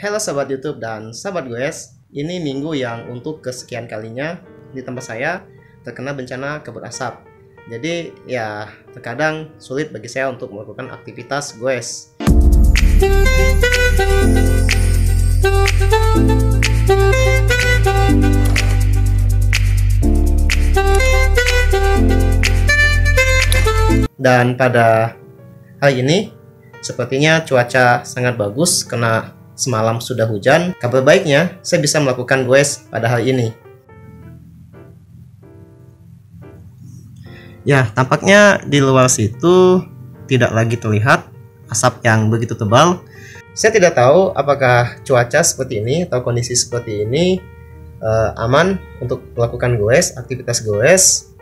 Halo sahabat YouTube dan sahabat goes, ini minggu yang untuk kesekian kalinya di tempat saya terkena bencana kabut asap. Jadi ya terkadang sulit bagi saya untuk melakukan aktivitas goes. Dan pada hari ini sepertinya cuaca sangat bagus karena semalam sudah hujan. Kabar baiknya, saya bisa melakukan goes pada hari ini. Ya, tampaknya di luar situ tidak lagi terlihat asap yang begitu tebal. Saya tidak tahu apakah cuaca seperti ini atau kondisi seperti ini aman untuk melakukan goes, aktivitas goes.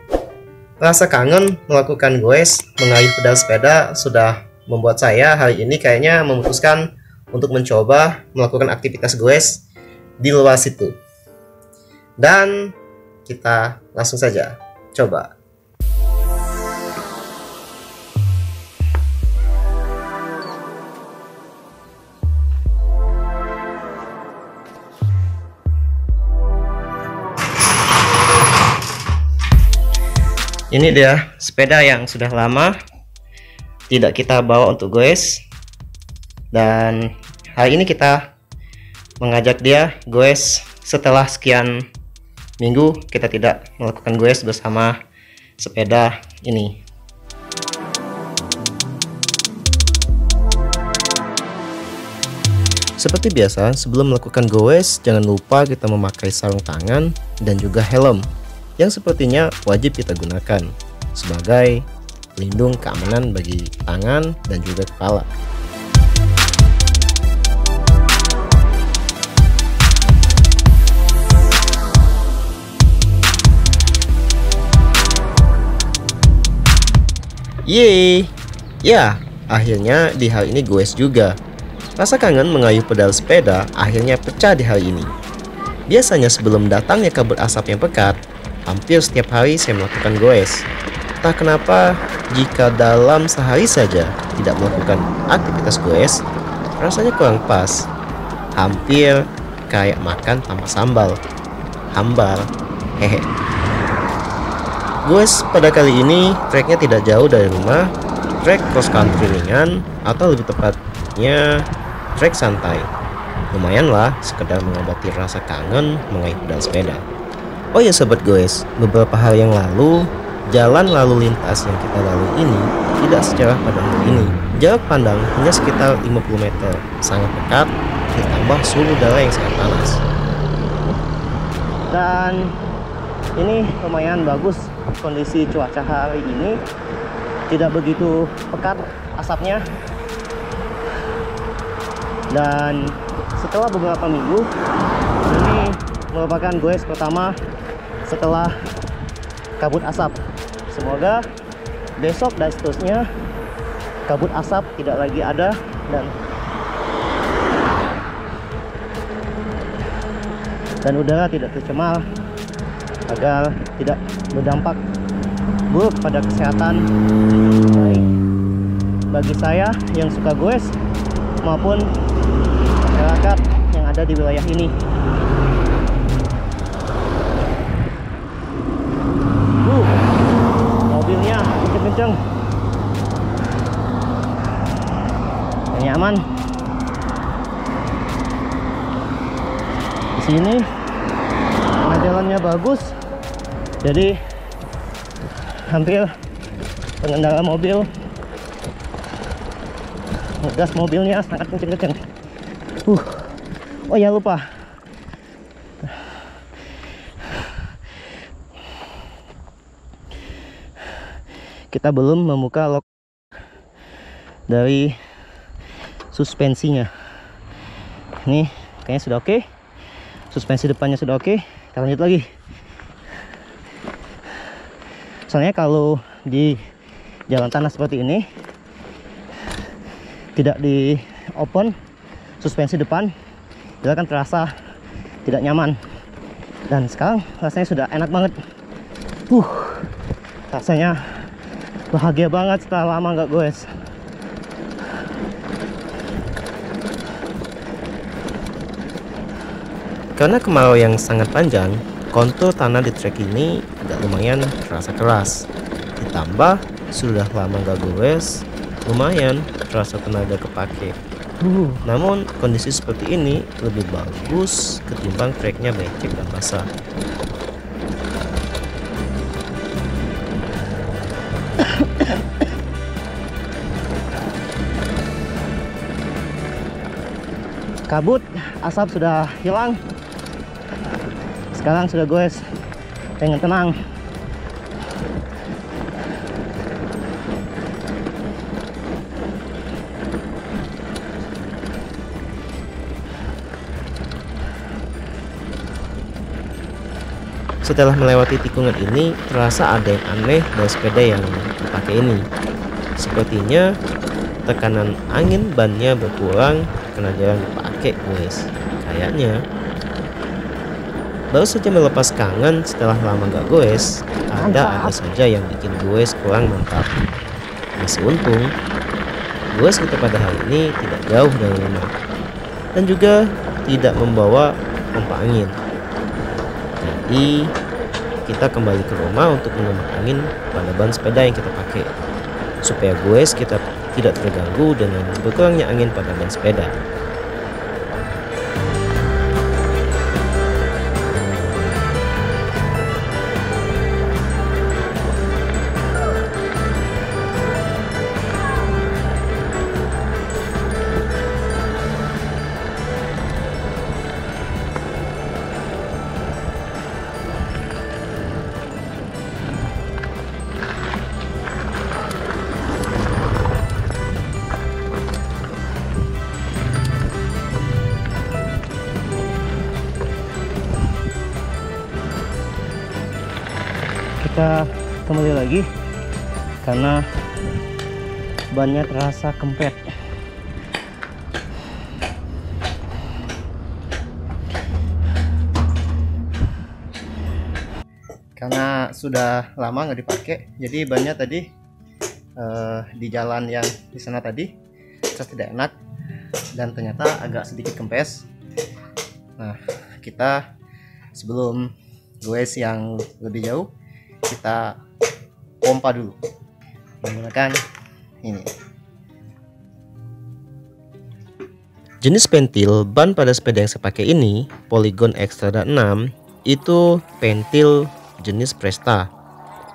Rasa kangen melakukan goes mengayuh pedal sepeda sudah membuat saya hari ini kayaknya memutuskan untuk mencoba melakukan aktivitas goes di luar situ. Dan kita langsung saja coba. Ini dia sepeda yang sudah lama tidak kita bawa untuk goes. Dan hari ini kita mengajak dia goes setelah sekian minggu kita tidak melakukan goes bersama sepeda ini. Seperti biasa, sebelum melakukan goes jangan lupa kita memakai sarung tangan dan juga helm yang sepertinya wajib kita gunakan sebagai pelindung keamanan bagi tangan dan juga kepala. Yeay, ya akhirnya di hari ini goes juga. Rasa kangen mengayuh pedal sepeda akhirnya pecah di hari ini. Biasanya sebelum datangnya kabut asap yang pekat, hampir setiap hari saya melakukan goes. Tak kenapa jika dalam sehari saja tidak melakukan aktivitas goes, rasanya kurang pas. Hampir kayak makan tanpa sambal. Hambar, hehe. Goes pada kali ini treknya tidak jauh dari rumah, trek cross country ringan atau lebih tepatnya trek santai. Lumayan lah sekedar mengobati rasa kangen mengayuh pedal sepeda. Oh ya sobat goes, beberapa hari yang lalu jalan lalu lintas yang kita lalui ini tidak sejarah pada hari ini. Jarak pandang hanya sekitar 50 meter, sangat dekat ditambah suhu udara yang sangat panas. Dan ini lumayan bagus kondisi cuaca hari ini, tidak begitu pekat asapnya. Dan setelah beberapa minggu, ini merupakan goes pertama setelah kabut asap. Semoga besok dan seterusnya kabut asap tidak lagi ada dan udara tidak tercemar, agar tidak berdampak buruk pada kesehatan baik bagi saya yang suka goes maupun masyarakat yang ada di wilayah ini. Mobilnya kenceng-kenceng, nyaman. Di sini jalannya bagus, jadi hampir pengendara mobil ngegas mobilnya sangat kenceng-kenceng. Oh ya lupa, kita belum membuka lock dari suspensinya. Ini kayaknya sudah oke. Suspensi depannya sudah oke. Kita lanjut lagi. Soalnya kalau di jalan tanah seperti ini tidak di open suspensi depan, dia akan terasa tidak nyaman. Dan sekarang rasanya sudah enak banget. Rasanya bahagia banget setelah lama nggak goes. Karena kemarau yang sangat panjang, kontur tanah di trek ini agak lumayan terasa keras. Ditambah sudah lama gak gores, lumayan terasa tenaga kepake. Namun kondisi seperti ini lebih bagus ketimbang treknya becek dan basah. Kabut, asap sudah hilang. Sekarang sudah goes, pengen tenang. Setelah melewati tikungan ini, terasa ada yang aneh dari sepeda yang dipakai ini. Sepertinya tekanan angin bannya berkurang karena jarang dipakai, guys. Kayaknya baru saja melepas kangen setelah lama gak goes, ada saja yang bikin goes kurang mantap. Masih untung goes kita pada hari ini tidak jauh dari rumah dan juga tidak membawa pompa angin. Jadi kita kembali ke rumah untuk menghemat angin pada ban sepeda yang kita pakai supaya goes kita tidak terganggu dengan berkurangnya angin pada ban sepeda. Kita kembali lagi karena bannya terasa kempet. Karena sudah lama nggak dipakai, jadi bannya tadi di jalan yang di sana tadi terasa tidak enak dan ternyata agak sedikit kempes. Nah, kita sebelum goes yang lebih jauh, kita pompa dulu menggunakan ini. Jenis pentil ban pada sepeda yang saya pakai ini, Polygon Xtrada 6, itu pentil jenis Presta.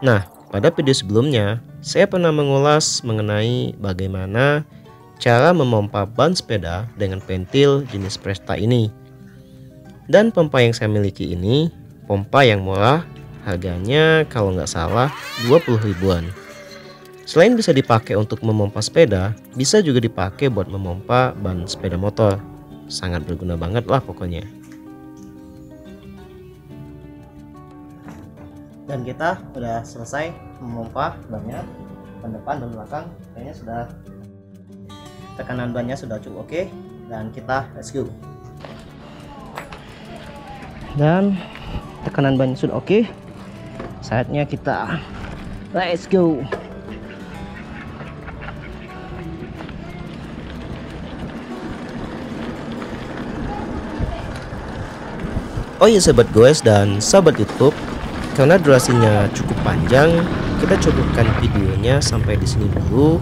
Nah, pada video sebelumnya saya pernah mengulas mengenai bagaimana cara memompa ban sepeda dengan pentil jenis Presta ini. Dan pompa yang saya miliki ini pompa yang murah, harganya kalau nggak salah 20 ribuan. Selain bisa dipakai untuk memompa sepeda, bisa juga dipakai buat memompa ban sepeda motor. Sangat berguna banget lah pokoknya. Dan kita udah selesai memompa bannya, depan dan belakang. Kayaknya sudah, tekanan bannya sudah cukup oke. Dan kita rescue. Dan tekanan bannya sudah oke. Saatnya kita let's go. Oh iya sahabat goes dan sahabat YouTube, karena durasinya cukup panjang, kita cukupkan videonya sampai di sini dulu.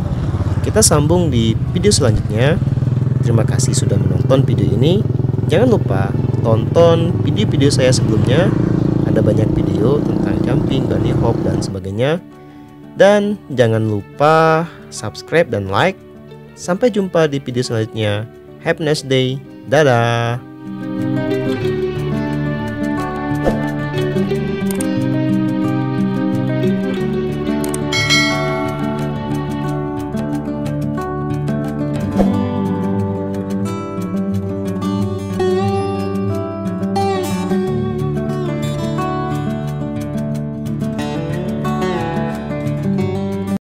Kita sambung di video selanjutnya. Terima kasih sudah menonton video ini. Jangan lupa tonton video-video saya sebelumnya. Ada banyak video tentang jumping, bunny hop dan sebagainya. Dan jangan lupa subscribe dan like. Sampai jumpa di video selanjutnya. Have a nice day. Dadah.